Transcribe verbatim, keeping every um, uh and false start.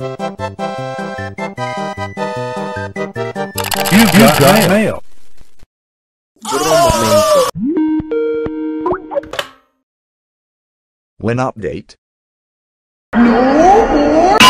You've got, got mail. When update. No more